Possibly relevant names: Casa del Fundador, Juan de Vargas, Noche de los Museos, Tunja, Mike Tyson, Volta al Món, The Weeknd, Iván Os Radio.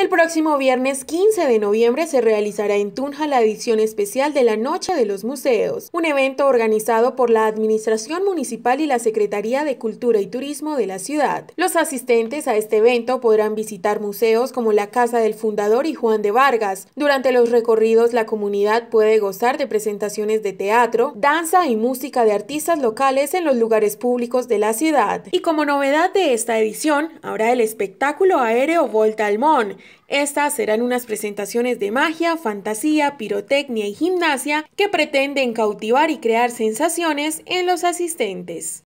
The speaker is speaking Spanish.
El próximo viernes 15 de noviembre se realizará en Tunja la edición especial de la Noche de los Museos, un evento organizado por la Administración Municipal y la Secretaría de Cultura y Turismo de la ciudad. Los asistentes a este evento podrán visitar museos como la Casa del Fundador y Juan de Vargas. Durante los recorridos, la comunidad puede gozar de presentaciones de teatro, danza y música de artistas locales en los lugares públicos de la ciudad. Y como novedad de esta edición, habrá el espectáculo aéreo Volta al Món. Estas serán unas presentaciones de magia, fantasía, pirotecnia y gimnasia que pretenden cautivar y crear sensaciones en los asistentes.